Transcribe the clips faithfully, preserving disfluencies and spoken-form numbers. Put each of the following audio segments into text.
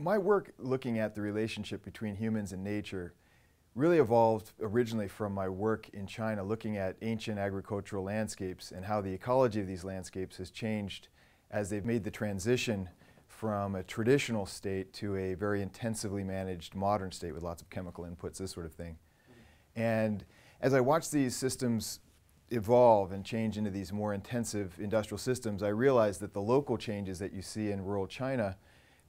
My work looking at the relationship between humans and nature really evolved originally from my work in China looking at ancient agricultural landscapes and how the ecology of these landscapes has changed as they've made the transition from a traditional state to a very intensively managed modern state with lots of chemical inputs, this sort of thing. And as I watched these systems evolve and change into these more intensive industrial systems, I realized that the local changes that you see in rural China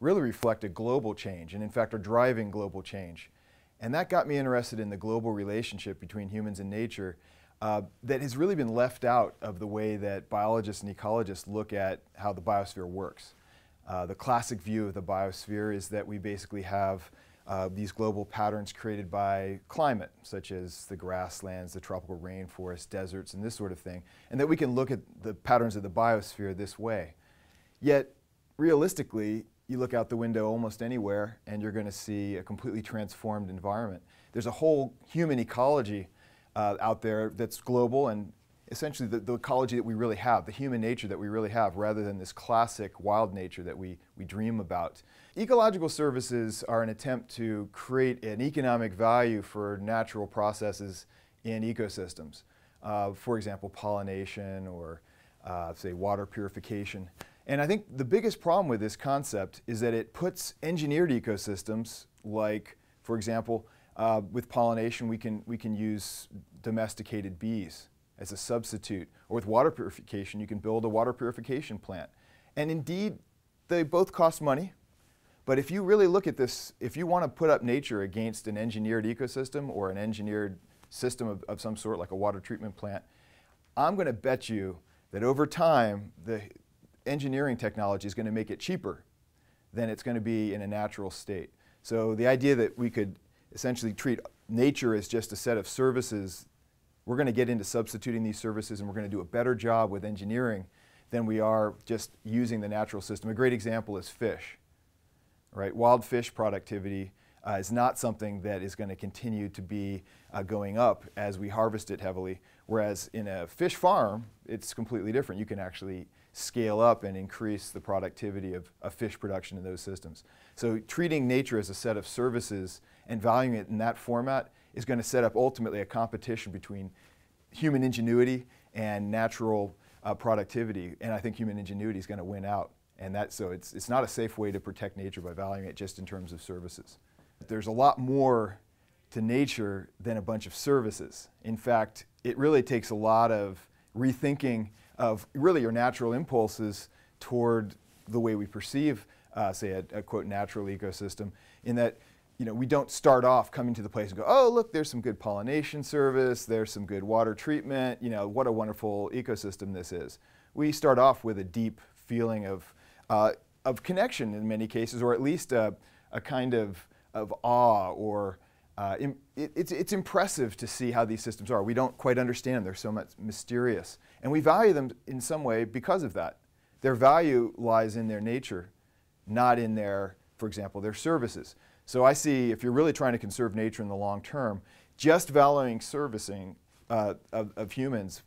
really reflect a global change, and in fact are driving global change. And that got me interested in the global relationship between humans and nature uh, that has really been left out of the way that biologists and ecologists look at how the biosphere works. Uh, the classic view of the biosphere is that we basically have Uh, these global patterns created by climate, such as the grasslands, the tropical rainforest, deserts, and this sort of thing, and that we can look at the patterns of the biosphere this way. Yet, realistically, you look out the window almost anywhere and you're going to see a completely transformed environment. There's a whole human ecology uh, out there that's global and essentially the, the ecology that we really have, the human nature that we really have, rather than this classic wild nature that we, we dream about. Ecological services are an attempt to create an economic value for natural processes in ecosystems. Uh, for example, pollination or, uh, say, water purification. And I think the biggest problem with this concept is that it puts engineered ecosystems like, for example, uh, with pollination we can, we can use domesticated bees as a substitute, or with water purification, you can build a water purification plant. And indeed, they both cost money, but if you really look at this, if you want to put up nature against an engineered ecosystem or an engineered system of, of some sort, like a water treatment plant, I'm going to bet you that over time, the engineering technology is going to make it cheaper than it's going to be in a natural state. So the idea that we could essentially treat nature as just a set of services, we're going to get into substituting these services and we're going to do a better job with engineering than we are just using the natural system. A great example is fish, right? Wild fish productivity uh, is not something that is going to continue to be uh, going up as we harvest it heavily, whereas in a fish farm, it's completely different. You can actually scale up and increase the productivity of, of fish production in those systems. So treating nature as a set of services and valuing it in that format is going to set up ultimately a competition between human ingenuity and natural uh, productivity, and I think human ingenuity is going to win out, and that so it's it's not a safe way to protect nature by valuing it just in terms of services. There's a lot more to nature than a bunch of services. In fact, it really takes a lot of rethinking of really your natural impulses toward the way we perceive, uh, say, a, a quote natural ecosystem, in that. You know, we don't start off coming to the place and go, oh, look, there's some good pollination service, there's some good water treatment, you know, what a wonderful ecosystem this is. We start off with a deep feeling of, uh, of connection in many cases, or at least a, a kind of, of awe, or uh, im it, it's, it's impressive to see how these systems are. We don't quite understand, they're so much mysterious. And we value them in some way because of that. Their value lies in their nature, not in their, for example, their services. So I see, if you're really trying to conserve nature in the long term, just valuing servicing uh, of, of humans,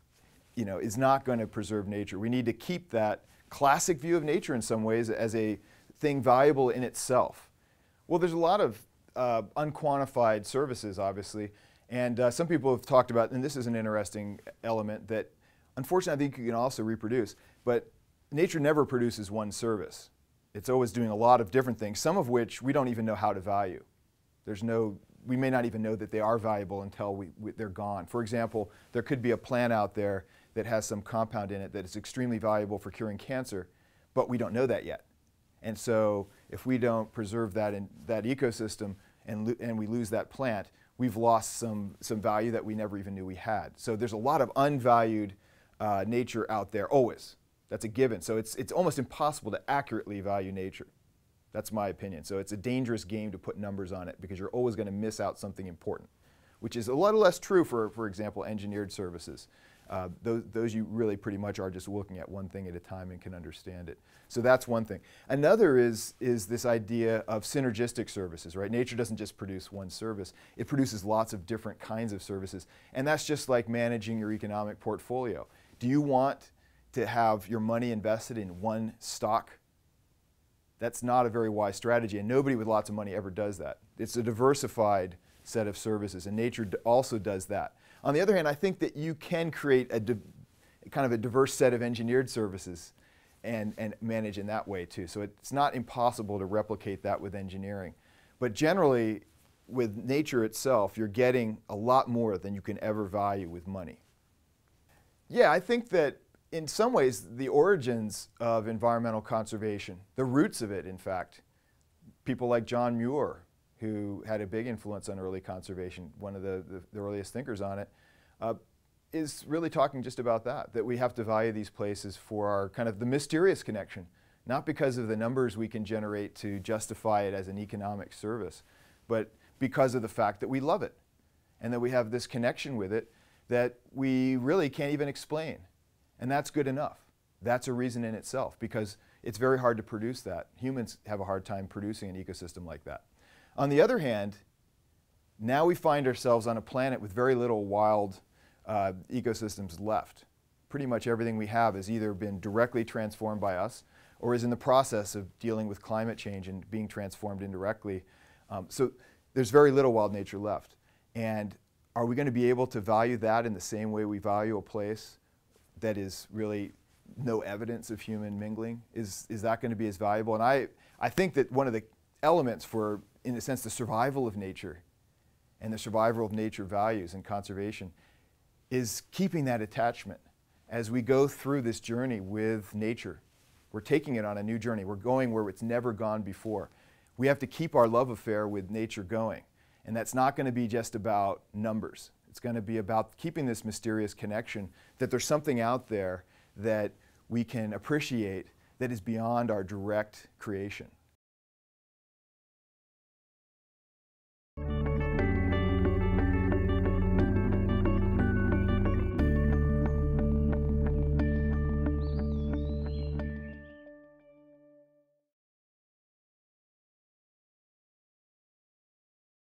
you know, is not going to preserve nature. We need to keep that classic view of nature in some ways as a thing valuable in itself. Well, there's a lot of uh, unquantified services, obviously, and uh, some people have talked about, and this is an interesting element that, unfortunately, I think you can also reproduce, but nature never produces one service. It's always doing a lot of different things, some of which we don't even know how to value. There's no, we may not even know that they are valuable until we, we, they're gone. For example, there could be a plant out there that has some compound in it that is extremely valuable for curing cancer, but we don't know that yet. And so if we don't preserve that, in, that ecosystem and, and we lose that plant, we've lost some, some value that we never even knew we had. So there's a lot of unvalued uh, nature out there always. That's a given. So it's, it's almost impossible to accurately value nature. That's my opinion. So it's a dangerous game to put numbers on it because you're always going to miss out something important, which is a lot less true for, for example, engineered services. Uh, those, those you really pretty much are just looking at one thing at a time and can understand it. So that's one thing. Another is, is this idea of synergistic services, right? Nature doesn't just produce one service. It produces lots of different kinds of services. And that's just like managing your economic portfolio. Do you want to have your money invested in one stock? That's not a very wise strategy, and nobody with lots of money ever does that. It's a diversified set of services, and nature also does that. On the other hand, I think that you can create a kind of a diverse set of engineered services and, and manage in that way too. So it's not impossible to replicate that with engineering. But generally, with nature itself, you're getting a lot more than you can ever value with money. Yeah, I think that in some ways, the origins of environmental conservation, the roots of it, in fact, people like John Muir, who had a big influence on early conservation, one of the, the, the earliest thinkers on it, uh, is really talking just about that, that we have to value these places for our kind of the mysterious connection, not because of the numbers we can generate to justify it as an economic service, but because of the fact that we love it and that we have this connection with it that we really can't even explain. And that's good enough. That's a reason in itself, because it's very hard to produce that. Humans have a hard time producing an ecosystem like that. On the other hand, now we find ourselves on a planet with very little wild uh, ecosystems left. Pretty much everything we have has either been directly transformed by us or is in the process of dealing with climate change and being transformed indirectly. Um, so there's very little wild nature left. And are we going to be able to value that in the same way we value a place that is really no evidence of human mingling? Is, is that going to be as valuable? And I, I think that one of the elements for, in a sense, the survival of nature and the survival of nature values and conservation is keeping that attachment. As we go through this journey with nature, we're taking it on a new journey. We're going where it's never gone before. We have to keep our love affair with nature going. And that's not going to be just about numbers. It's going to be about keeping this mysterious connection that there's something out there that we can appreciate that is beyond our direct creation.